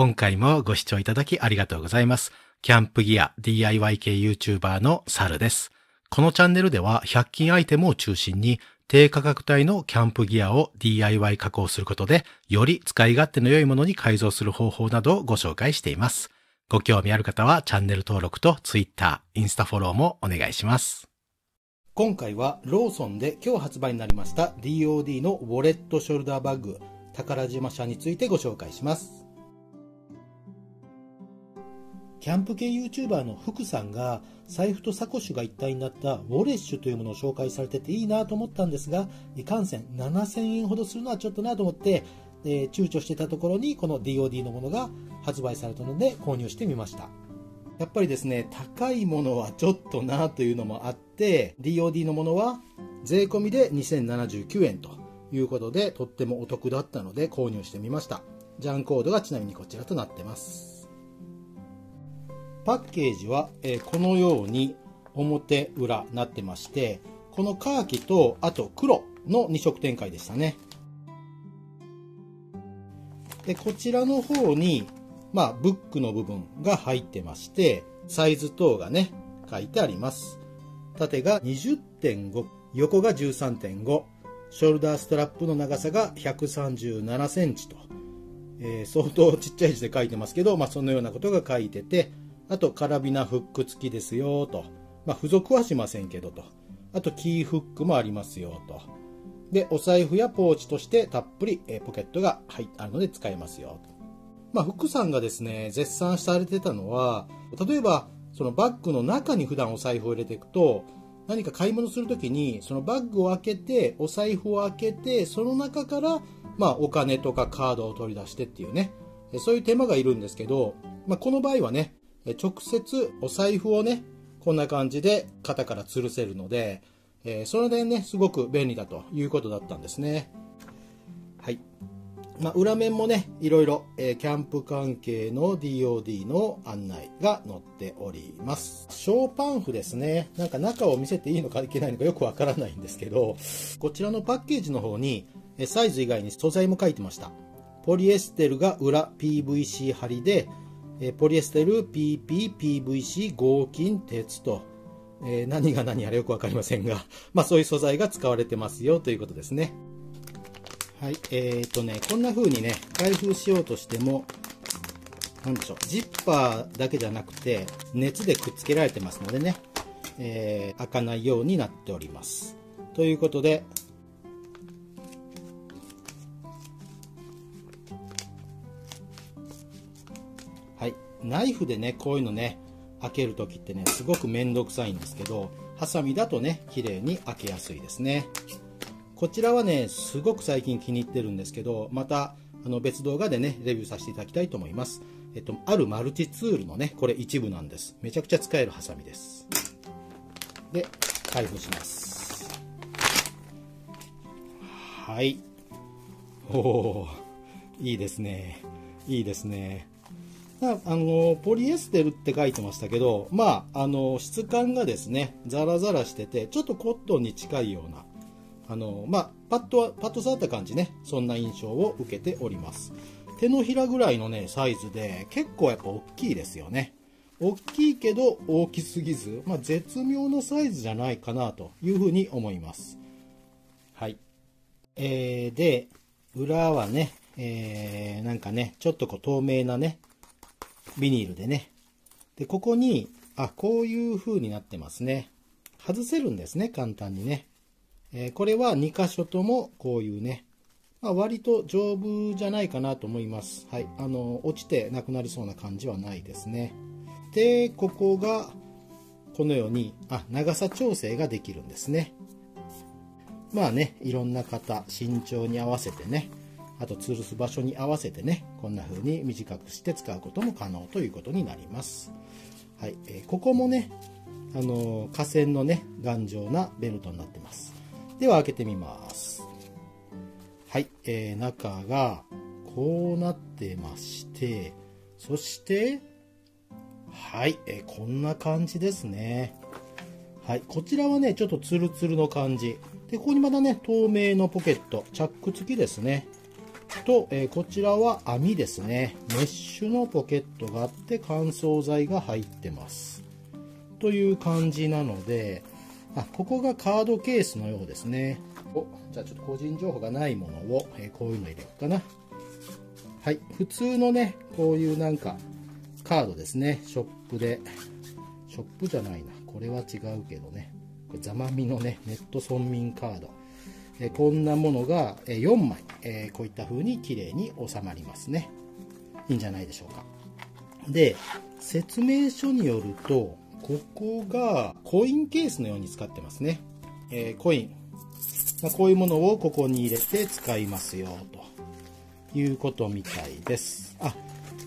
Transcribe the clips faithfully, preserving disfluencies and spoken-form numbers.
今回もご視聴いただきありがとうございます。キャンプギア ディーアイワイ 系 YouTuber のサルです。このチャンネルではひゃく均アイテムを中心に低価格帯のキャンプギアを ディーアイワイ 加工することでより使い勝手の良いものに改造する方法などをご紹介しています。ご興味ある方はチャンネル登録と Twitter、インスタフォローもお願いします。今回はローソンで今日発売になりました ディーオーディー のウォレットショルダーバッグ宝島社についてご紹介します。キャンプ系 YouTuber の福さんが財布とサコッシュが一体になったウォレッシュというものを紹介されてていいなと思ったんですが、いかんせんななせんえんほどするのはちょっとなと思って、えー、躊躇してたところにこの ディーオーディー のものが発売されたので購入してみました。やっぱりですね、高いものはちょっとなというのもあって ディーオーディー のものは税込みでにせんななじゅうきゅうえんということでとってもお得だったので購入してみました。ジャンコードがちなみにこちらとなってます。パッケージはこのように表裏になってまして、このカーキとあと黒のに色展開でしたね。でこちらの方に、まあ、ブックの部分が入ってまして、サイズ等がね書いてあります。縦が にじゅってんご、 横が じゅうさんてんご、 ショルダーストラップの長さが ひゃくさんじゅうななセンチ と、えー、相当ちっちゃい字で書いてますけど、まあ、そのようなことが書いてて、あとカラビナフック付きですよと、まあ、付属はしませんけどと、あとキーフックもありますよと、でお財布やポーチとしてたっぷりポケットが入あるので使えますよと、まあ、福さんがですね絶賛されてたのは、例えばそのバッグの中に普段お財布を入れていくと、何か買い物するときにそのバッグを開けてお財布を開けて、その中からまあお金とかカードを取り出してっていうね、そういう手間がいるんですけど、まあ、この場合はね直接お財布をねこんな感じで肩から吊るせるので、えー、その点ねすごく便利だということだったんですね。はい、まあ、裏面もねいろいろ、えー、キャンプ関係の ディーオーディー の案内が載っております。ショーパンフですね。なんか中を見せていいのかいけないのかよくわからないんですけど、こちらのパッケージの方にサイズ以外に素材も書いてました。ポリエステルが裏 ピーブイシー 張りで、ポリエステル、ピーピー、ピーブイシー、合金、鉄と、えー、何が何あれよく分かりませんが、まあ、そういう素材が使われてますよということですね。はい、えーとね、こんな風にね、開封しようとしても、なんでしょう、ジッパーだけじゃなくて、熱でくっつけられてますのでね、えー、開かないようになっております。ということで、ナイフでねこういうのね開けるときってねすごく面倒くさいんですけど、ハサミだとね綺麗に開けやすいですね。こちらはねすごく最近気に入ってるんですけど、またあの別動画でねレビューさせていただきたいと思います。えっとあるマルチツールのねこれ一部なんです。めちゃくちゃ使えるハサミです。で開封します。はい、おおいいですね、いいですね。あのポリエステルって書いてましたけど、まあ、あの質感がですねザラザラしててちょっとコットンに近いような、あの、まあ、パッとパッと触った感じね、そんな印象を受けております。手のひらぐらいの、ね、サイズで結構やっぱ大きいですよね。大きいけど大きすぎず、まあ、絶妙なサイズじゃないかなというふうに思います。はい、えー、で裏はね、えー、なんかねちょっとこう透明なねビニールでね、でここにあこういう風になってますね。外せるんですね簡単にね、えー、これはに箇所ともこういうね、まあ、割と丈夫じゃないかなと思います。はい、あの落ちてなくなりそうな感じはないですね。でここがこのようにあ長さ調整ができるんですね。まあねいろんな方身長に合わせてね、あと吊るす場所に合わせてねこんな風に短くして使うことも可能ということになります。はい、えー、ここもね、あのー、下線のね頑丈なベルトになってます。では開けてみます。はい、えー、中がこうなってまして、そしてはい、えー、こんな感じですね。はい、こちらはねちょっとツルツルの感じで、ここにまたね透明のポケットチャック付きですね。と、えー、こちらは網ですね。メッシュのポケットがあって乾燥剤が入ってますという感じなので、あ、ここがカードケースのようですね。お、じゃあちょっと個人情報がないものを、えー、こういうの入れようかな。はい、普通のね、こういうなんかカードですね。ショップで、ショップじゃないな、これは違うけどね、これざまみのね、ネット村民カード、えー、こんなものが、えー、よんまい、えー、こういった風に綺麗に収まりますね。いいんじゃないでしょうか。で、説明書によると、ここがコインケースのように使ってますね。えー、コイン、まあ、こういうものをここに入れて使いますよということみたいです。あ、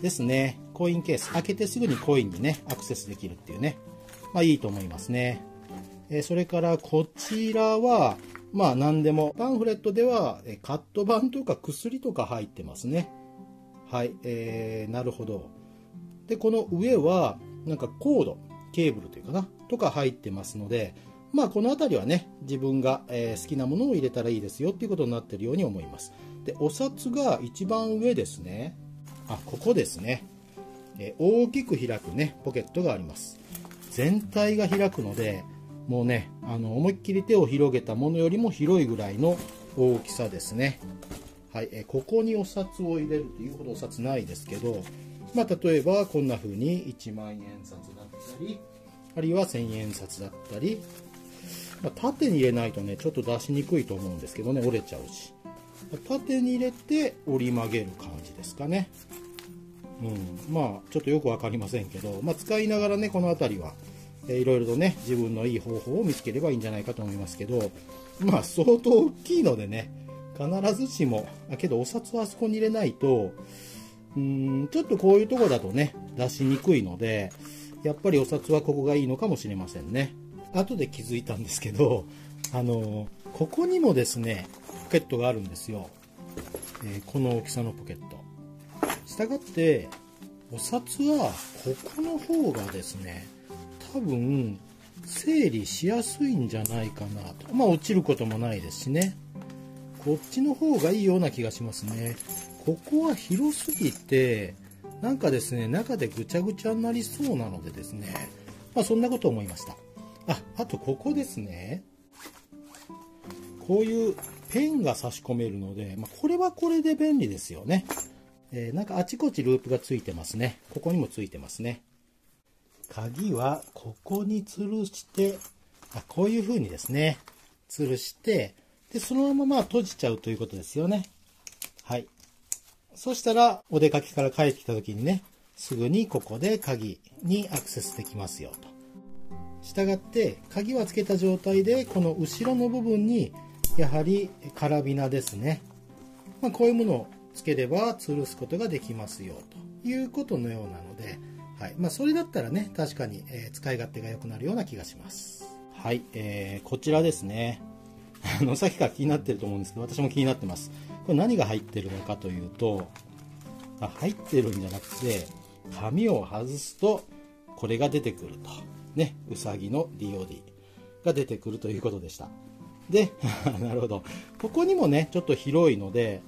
ですね、コインケース開けてすぐにコインにねアクセスできるっていうね、まあいいと思いますね。えー、それからこちらはまあ何でもパンフレットではカット板とか薬とか入ってますね。はい、えー、なるほど。で、この上はなんかコード、ケーブルというかな、とか入ってますので、まあこの辺りはね、自分が、えー、好きなものを入れたらいいですよっていうことになってるように思います。で、お札が一番上ですね。あ、ここですね。えー、大きく開くねポケットがあります。全体が開くので、もうね、あの思いっきり手を広げたものよりも広いぐらいの大きさですね。はい、えー、ここにお札を入れるというほどお札ないですけど、まあ、例えばこんな風にいちまんえんさつだったり、あるいはせんえんさつだったり、まあ、縦に入れないとねちょっと出しにくいと思うんですけどね、折れちゃうし、縦に入れて折り曲げる感じですかね。うん、まあちょっとよく分かりませんけど、まあ、使いながらねこの辺りは、えー、いろいろとね自分のいい方法を見つければいいんじゃないかと思いますけど、まあ相当大きいのでね、必ずしも、あ、けどお札はあそこに入れないと、うーん、ちょっとこういうとこだとね出しにくいので、やっぱりお札はここがいいのかもしれませんね。後で気づいたんですけど、あのー、ここにもですねポケットがあるんですよ。えー、この大きさのポケット。したがってお札はここの方がですね、多分整理しやすいんじゃないかなと。まあ落ちることもないですしね、こっちの方がいいような気がしますね。ここは広すぎてなんかですね中でぐちゃぐちゃになりそうなのでですね、まあそんなこと思いました。あ、あとここですね、こういうペンが差し込めるので、まあ、これはこれで便利ですよね。えー、なんかあちこちループがついてますね。ここにもついてますね。鍵はここに吊るして、あ、こういう風にですね、吊るして、で、そのまま閉じちゃうということですよね。はい。そしたら、お出かけから帰ってきた時にね、すぐにここで鍵にアクセスできますよと。したがって、鍵はつけた状態で、この後ろの部分に、やはりカラビナですね。まあ、こういうものをつければ吊るすことができますよということのようなので、はい、まあ、それだったらね確かに、えー、使い勝手が良くなるような気がします。はい、えー、こちらですね。あのさっきから気になってると思うんですけど、私も気になってます。これ何が入ってるのかというと、あ、入ってるんじゃなくて紙を外すとこれが出てくるとね、うさぎの ディーオーディー が出てくるということでした。でなるほど、ここにもねちょっと広いので、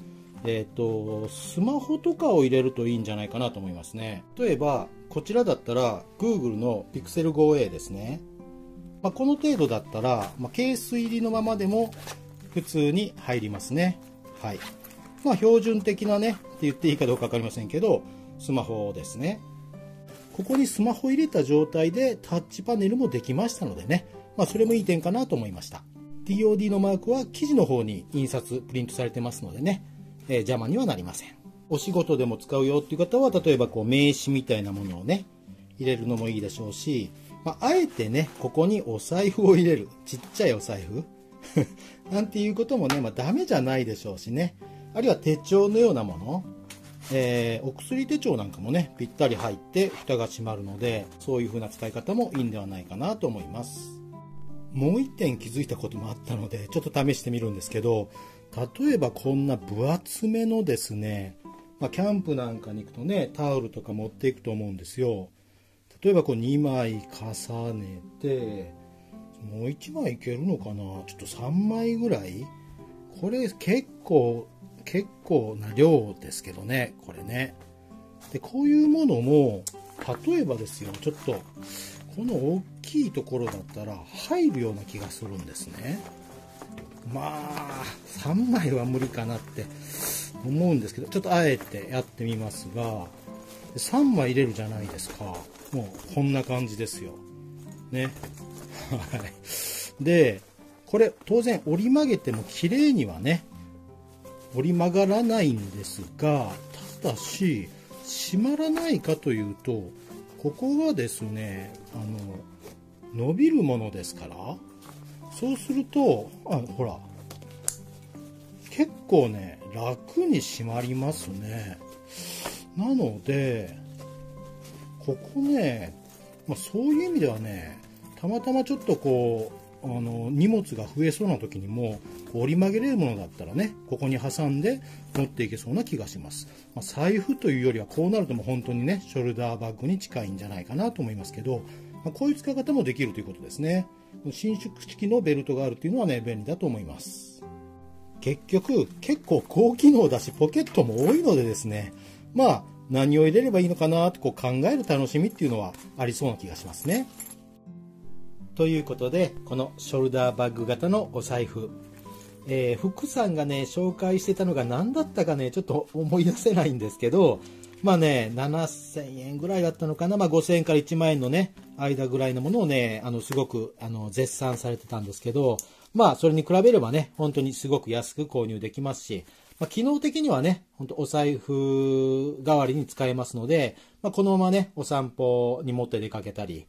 えーと、スマホとかを入れるといいんじゃないかなと思いますね。例えばこちらだったら Google の ピクセルファイブエー ですね、まあ、この程度だったら、まあ、ケース入りのままでも普通に入りますね。はい、まあ標準的なねって言っていいかどうか分かりませんけど、スマホですね。ここにスマホ入れた状態でタッチパネルもできましたのでね、まあ、それもいい点かなと思いました。 ディーオーディー のマークは記事の方に印刷プリントされてますのでね、えー、邪魔にはなりません。お仕事でも使うよっていう方は、例えばこう名刺みたいなものをね入れるのもいいでしょうし、まあ、あえてねここにお財布を入れる、ちっちゃいお財布なんていうこともね、まあ、ダメじゃないでしょうしね。あるいは手帳のようなもの、えー、お薬手帳なんかもねぴったり入って蓋が閉まるので、そういう風な使い方もいいんではないかなと思います。もう一点気づいたこともあったので、ちょっと試してみるんですけど、例えばこんな分厚めのですね、まあ、キャンプなんかに行くとねタオルとか持っていくと思うんですよ。例えばこうにまい重ねて、もういちまいいけるのかな、ちょっとさんまいぐらい、これ結構結構な量ですけどね、これね。で、こういうものも、例えばですよ、ちょっと、この大きいところだったら入るような気がするんですね。まあ、さんまいは無理かなって思うんですけど、ちょっとあえてやってみますが、さんまい入れるじゃないですか。もう、こんな感じですよ。ね。はい。で、これ、当然折り曲げても綺麗にはね、折り曲がらないんですが、ただし、締まらないかというと、ここはですね、あの、伸びるものですから、そうすると、あ、ほら、結構ね、楽に締まりますね。なので、ここね、まあ、そういう意味ではね、たまたまちょっとこう、あの、荷物が増えそうな時にも、折り曲げれるものだったらね、ここに挟んで持っていけそうな気がします。まあ、財布というよりは、こうなるともう本当にね、ショルダーバッグに近いんじゃないかなと思いますけど、まあ、こういう使い方もできるということですね。伸縮式のベルトがあるというのはね、便利だと思います。結局、結構高機能だし、ポケットも多いのでですね、まあ、何を入れればいいのかなってこう考える楽しみっていうのはありそうな気がしますね。ということで、このショルダーバッグ型のお財布、えー、福さんがね、紹介してたのが何だったかね、ちょっと思い出せないんですけど、まあね、ななせんえんぐらいだったのかな、まあ、ごせんえんからいちまんえんのね、間ぐらいのものをね、あの、すごく、あの、絶賛されてたんですけど、まあ、それに比べればね、本当にすごく安く購入できますし、まあ、機能的にはね、ほんとお財布代わりに使えますので、まあ、このままね、お散歩に持って出かけたり、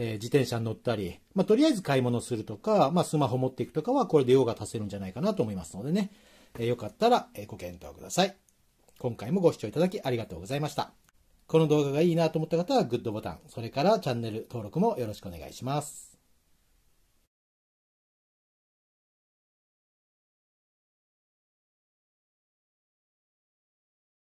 えー、自転車に乗ったり、まあ、とりあえず買い物するとか、まあ、スマホ持っていくとかは、これで用が足せるんじゃないかなと思いますのでね、えー、よかったらご検討ください。今回もご視聴いただきありがとうございました。この動画がいいなと思った方はグッドボタン、それからチャンネル登録もよろしくお願いします。